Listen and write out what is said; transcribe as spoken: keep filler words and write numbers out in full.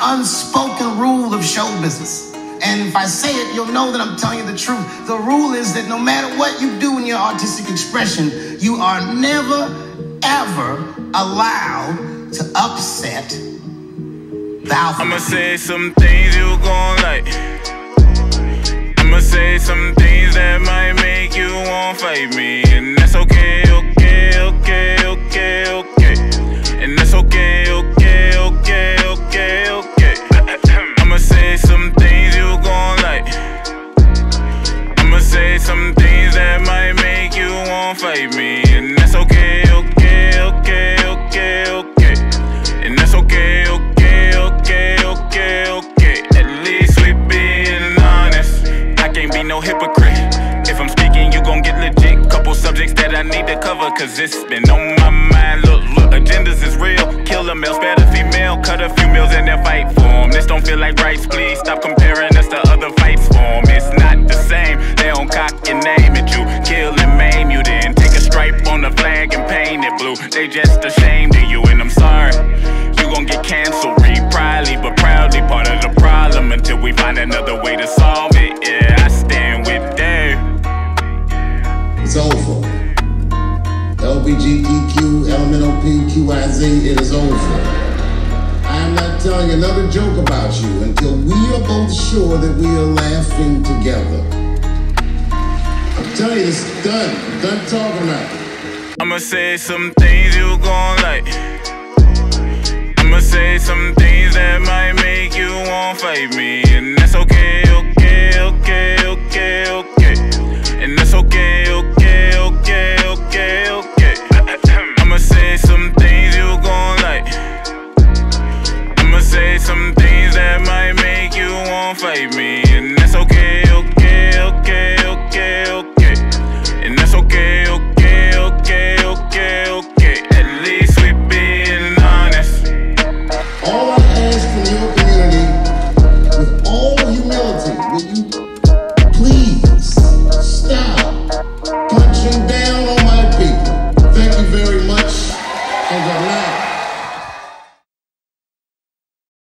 unspoken rule of show business. And if I say it, you'll know that I'm telling you the truth. The rule is that no matter what you do in your artistic expression, you are never, ever allowed to upset the alphabet. I'ma say some things you gon' like. I'ma say some things that might make you won't fight me. And that's okay, okay, okay, okay, okay. And that's okay, okay, okay, okay, okay. I'ma say some things you gon' like. I'ma say some things that might make you won't fight me. And that's okay, okay, okay, okay, okay. And that's okay, okay, okay, okay, okay. At least we being honest. I can't be no hypocrite. If I'm speaking, you gon' get legit. Couple subjects that I need to cover, cause it's been on my mind. Look, look, agendas is real. Kill a male, spare the female. Cut a few meals and then fight for them. This don't feel like rights, please stop comparing us to other fights for them. It's not the same, they don't cock your name at you. Kill and maim you then. Take a stripe on the flag and paint it blue. They just ashamed of you and I'm sorry. You gon' get canceled, re-proudly, but proudly part of the problem until we find another way to solve it. Yeah, I stand with them. It's over. L B G E Q L M N O P Q I Z, it is over. I am not telling you another joke about you until we are both sure that we are laughing together. I'm telling you, it's done. I'm done talking about it. I'ma say some things you gon' like. I'ma say some things that might make you won't fight me. And that's okay, okay, okay, okay, okay. And that's okay, okay, okay, okay, okay. I'ma say some things you gon' like. I'ma say some things that might make you won't fight me.